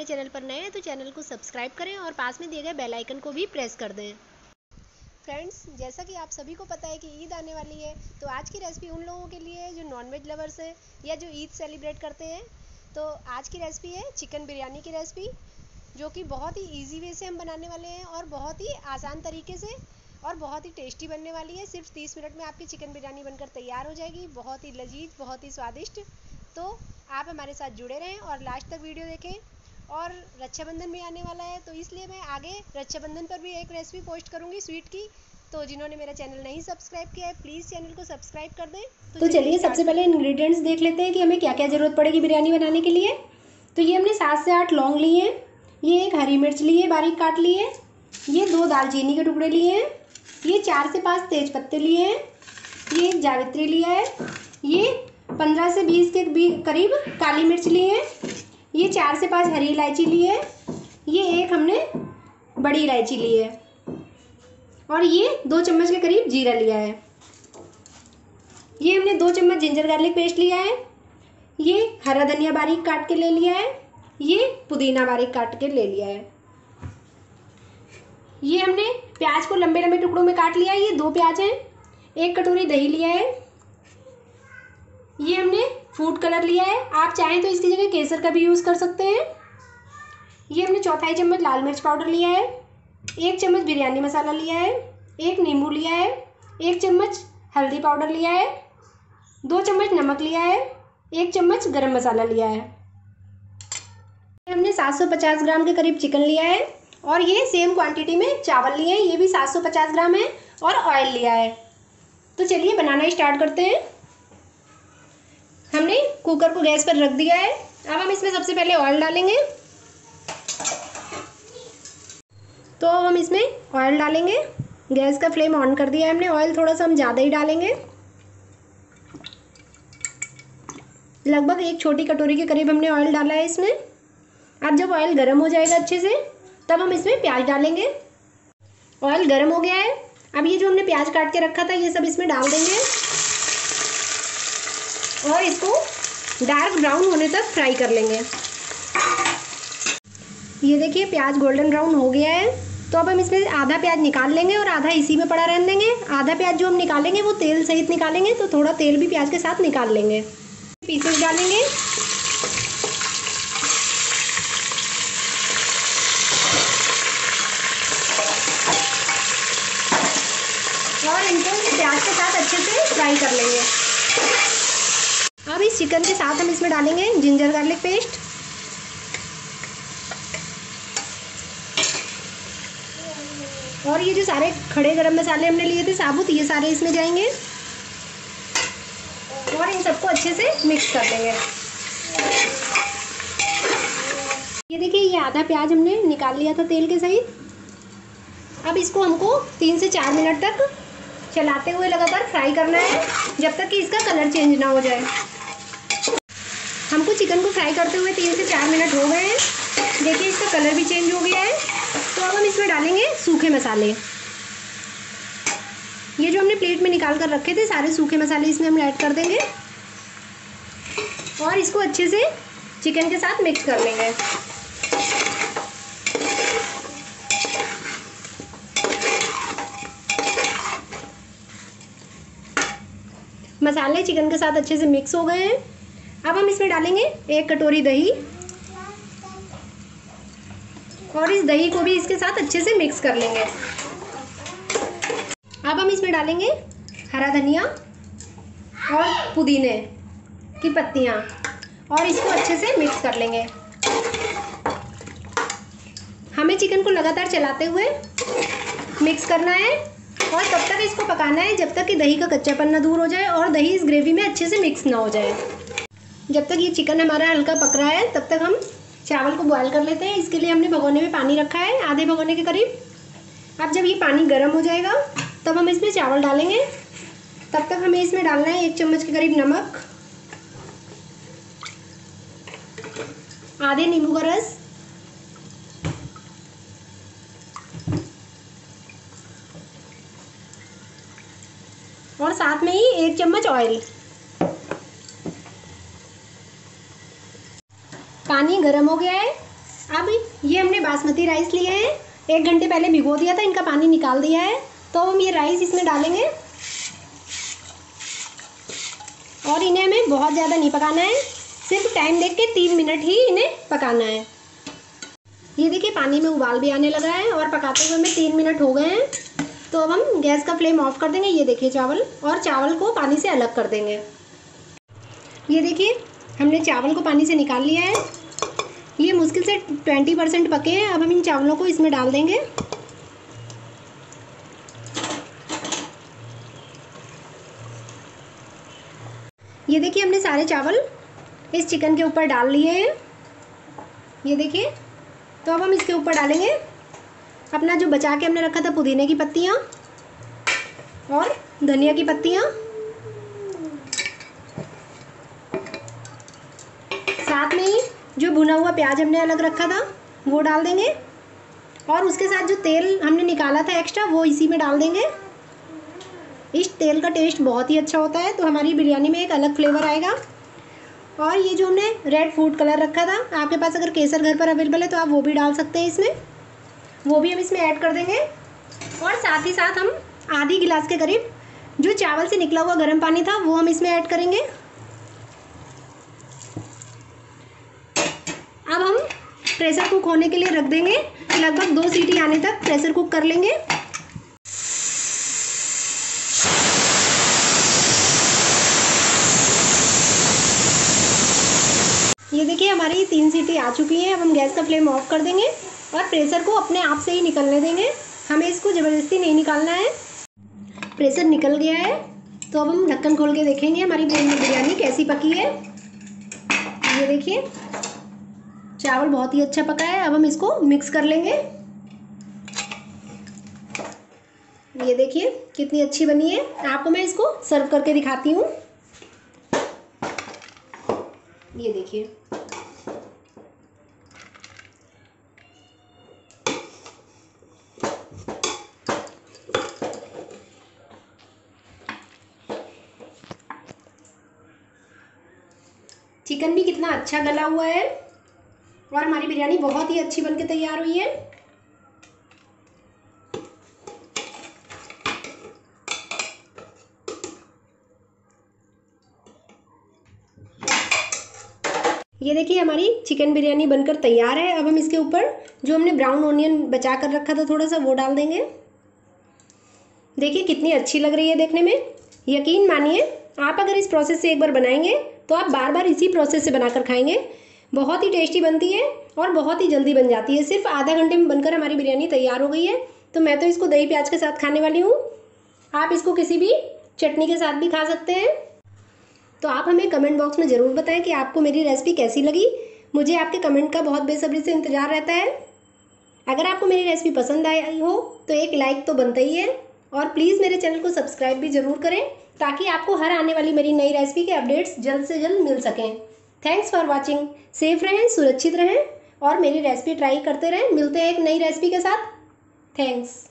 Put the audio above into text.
हमारे चैनल पर नए हैं तो चैनल को सब्सक्राइब करें और पास में दिए गए बेल आइकन को भी प्रेस कर दें। फ्रेंड्स, जैसा कि आप सभी को पता है कि ईद आने वाली है, तो आज की रेसिपी उन लोगों के लिए है जो नॉनवेज लवर्स हैं या जो ईद सेलिब्रेट करते हैं। तो आज की रेसिपी है चिकन बिरयानी की रेसिपी, जो कि बहुत ही ईजी वे से हम बनाने वाले हैं और बहुत ही आसान तरीके से और बहुत ही टेस्टी बनने वाली है। सिर्फ 30 मिनट में आपकी चिकन बिरयानी बनकर तैयार हो जाएगी, बहुत ही लजीज, बहुत ही स्वादिष्ट। तो आप हमारे साथ जुड़े रहें और लास्ट तक वीडियो देखें। और रक्षाबंधन भी आने वाला है, तो इसलिए मैं आगे रक्षाबंधन पर भी एक रेसिपी पोस्ट करूंगी स्वीट की। तो जिन्होंने मेरा चैनल नहीं सब्सक्राइब किया है प्लीज़ चैनल को सब्सक्राइब कर दें। तो चलिए सबसे पहले इंग्रेडिएंट्स देख लेते हैं कि हमें क्या क्या ज़रूरत पड़ेगी बिरयानी बनाने के लिए। तो ये हमने 7 से 8 लौंग ली हैं, ये एक हरी मिर्च ली है बारीक काट ली है, ये 2 दालचीनी के टुकड़े लिए हैं, ये 4 से 5 तेज पत्ते लिए हैं, ये एक जावित्री लिया है, ये 15 से 20 के करीब काली मिर्च ली है, ये 4 से 5 हरी इलायची ली है, ये एक हमने बड़ी इलायची ली है और ये 2 चम्मच के करीब जीरा लिया है। ये हमने 2 चम्मच जिंजर गार्लिक पेस्ट लिया है, ये हरा धनिया बारीक काट के ले लिया है, ये पुदीना बारीक काट के ले लिया है। ये हमने प्याज को लंबे लंबे टुकड़ों में काट लिया है, ये 2 प्याज हैं, 1 कटोरी दही लिया है, ये हमने फूड कलर लिया है, आप चाहें तो इसकी जगह केसर का भी यूज़ कर सकते हैं। ये हमने 1/4 चम्मच लाल मिर्च पाउडर लिया है, 1 चम्मच बिरयानी मसाला लिया है, 1 नींबू लिया है, 1 चम्मच हल्दी पाउडर लिया है, 2 चम्मच नमक लिया है, 1 चम्मच गरम मसाला लिया है। हमने 750 ग्राम के करीब चिकन लिया है और ये सेम क्वांटिटी में चावल लिए हैं, ये भी 750 ग्राम है और ऑयल लिया है। तो चलिए बनाना स्टार्ट करते हैं। हमने कुकर को गैस पर रख दिया है, अब हम इसमें सबसे पहले ऑयल डालेंगे। तो हम इसमें ऑयल डालेंगे, गैस का फ्लेम ऑन कर दिया है हमने। ऑयल थोड़ा सा हम ज़्यादा ही डालेंगे, लगभग 1 छोटी कटोरी के करीब हमने ऑयल डाला है इसमें। अब जब ऑयल गर्म हो जाएगा अच्छे से तब हम इसमें प्याज डालेंगे। ऑयल गर्म हो गया है, अब ये जो हमने प्याज काट के रखा था ये सब इसमें डाल देंगे और इसको डार्क ब्राउन होने तक फ्राई कर लेंगे। ये देखिए प्याज गोल्डन ब्राउन हो गया है, तो अब हम इसमें आधा प्याज निकाल लेंगे और आधा इसी में पड़ा रहने देंगे। आधा प्याज जो हम निकालेंगे वो तेल सहित निकालेंगे, तो थोड़ा तेल भी प्याज के साथ निकाल लेंगे। पीसेस डालेंगे, इनको प्याज के साथ अच्छे से फ्राई कर लेंगे। अब इस चिकन के साथ हम इसमें डालेंगे जिंजर गार्लिक पेस्ट, और ये जो सारे खड़े गरम मसाले हमने लिए थे साबुत ये सारे इसमें जाएंगे और इन सबको अच्छे से मिक्स कर लेंगे। ये देखिए ये आधा प्याज हमने निकाल लिया था तेल के सहित। अब इसको हमको 3 से 4 मिनट तक चलाते हुए लगातार फ्राई करना है जब तक कि इसका कलर चेंज ना हो जाए। हमको चिकन को फ्राई करते हुए 3 से 4 मिनट हो गए हैं, देखिए इसका कलर भी चेंज हो गया है। तो अब हम इसमें डालेंगे सूखे मसाले, ये जो हमने प्लेट में निकाल कर रखे थे सारे सूखे मसाले इसमें हम ऐड कर देंगे और इसको अच्छे से चिकन के साथ मिक्स कर लेंगे। मसाले चिकन के साथ अच्छे से मिक्स हो गए हैं। अब हम इसमें डालेंगे 1 कटोरी दही और इस दही को भी इसके साथ अच्छे से मिक्स कर लेंगे। अब हम इसमें डालेंगे हरा धनिया और पुदीने की पत्तियाँ और इसको अच्छे से मिक्स कर लेंगे। हमें चिकन को लगातार चलाते हुए मिक्स करना है और तब तक इसको पकाना है जब तक कि दही का कच्चापन ना दूर हो जाए और दही इस ग्रेवी में अच्छे से मिक्स ना हो जाए। जब तक ये चिकन हमारा हल्का पक रहा है तब तक हम चावल को बॉयल कर लेते हैं। इसके लिए हमने भगोने में पानी रखा है, आधे भगोने के करीब। अब जब ये पानी गर्म हो जाएगा तब हम इसमें चावल डालेंगे। तब तक हमें इसमें डालना है 1 चम्मच के करीब नमक, आधे नींबू का रस, और साथ में ही 1 चम्मच ऑयल। पानी गरम हो गया है, अब ये हमने बासमती राइस लिए हैं, 1 घंटे पहले भिगो दिया था, इनका पानी निकाल दिया है। तो हम ये राइस इसमें डालेंगे और इन्हें हमें बहुत ज़्यादा नहीं पकाना है, सिर्फ टाइम देख के 3 मिनट ही इन्हें पकाना है। ये देखिए पानी में उबाल भी आने लगा है और पकाते हुए हमें 3 मिनट हो गए हैं। तो अब हम गैस का फ्लेम ऑफ कर देंगे। ये देखिए चावल, और चावल को पानी से अलग कर देंगे। ये देखिए हमने चावल को पानी से निकाल लिया है, ये मुश्किल से 20% पके हैं। अब हम इन चावलों को इसमें डाल देंगे ये देखिए हमने सारे चावल इस चिकन के ऊपर डाल लिए हैं। ये देखिए, तो अब हम इसके ऊपर डालेंगे अपना जो बचा के हमने रखा था पुदीने की पत्तियाँ और धनिया की पत्तियाँ, साथ में ही जो भुना हुआ प्याज हमने अलग रखा था वो डाल देंगे, और उसके साथ जो तेल हमने निकाला था एक्स्ट्रा वो इसी में डाल देंगे। इस तेल का टेस्ट बहुत ही अच्छा होता है, तो हमारी बिरयानी में एक अलग फ्लेवर आएगा। और ये जो हमने रेड फूड कलर रखा था, आपके पास अगर केसर घर पर अवेलेबल है तो आप वो भी डाल सकते हैं इसमें, वो भी हम इसमें ऐड कर देंगे। और साथ ही साथ हम आधी गिलास के करीब जो चावल से निकला हुआ गर्म पानी था वो हम इसमें ऐड करेंगे। अब हम प्रेशर कुक होने के लिए रख देंगे, लगभग 2 सीटी आने तक प्रेशर कुक कर लेंगे। ये देखिए हमारी 3 सीटी आ चुकी हैं। अब हम गैस का फ्लेम ऑफ कर देंगे और प्रेशर को अपने आप से ही निकलने देंगे, हमें इसको ज़बरदस्ती नहीं निकालना है। प्रेशर निकल गया है, तो अब हम ढक्कन खोल के देखेंगे हमारी बिरयानी कैसी पकी है। ये देखिए चावल बहुत ही अच्छा पका है। अब हम इसको मिक्स कर लेंगे। ये देखिए कितनी अच्छी बनी है, आपको मैं इसको सर्व करके दिखाती हूँ। ये देखिए चिकन भी कितना अच्छा गला हुआ है और हमारी बिरयानी बहुत ही अच्छी बनके तैयार हुई है। ये देखिए हमारी चिकन बिरयानी बनकर तैयार है। अब हम इसके ऊपर जो हमने ब्राउन ऑनियन बचा कर रखा था थोड़ा सा, वो डाल देंगे। देखिए कितनी अच्छी लग रही है देखने में। यकीन मानिए आप अगर इस प्रोसेस से एक बार बनाएंगे तो आप बार बार इसी प्रोसेस से बनाकर खाएंगे। बहुत ही टेस्टी बनती है और बहुत ही जल्दी बन जाती है। सिर्फ आधा घंटे में बनकर हमारी बिरयानी तैयार हो गई है। तो मैं तो इसको दही प्याज के साथ खाने वाली हूँ, आप इसको किसी भी चटनी के साथ भी खा सकते हैं। तो आप हमें कमेंट बॉक्स में ज़रूर बताएं कि आपको मेरी रेसिपी कैसी लगी। मुझे आपके कमेंट का बहुत बेसब्री से इंतज़ार रहता है। अगर आपको मेरी रेसिपी पसंद आई हो तो एक लाइक तो बनता ही है, और प्लीज़ मेरे चैनल को सब्सक्राइब भी ज़रूर करें ताकि आपको हर आने वाली मेरी नई रेसिपी के अपडेट्स जल्द से जल्द मिल सकें। Thanks for watching. सेफ रहें, सुरक्षित रहें और मेरी रेसिपी ट्राई करते रहें। मिलते हैं एक नई रेसिपी के साथ। थैंक्स।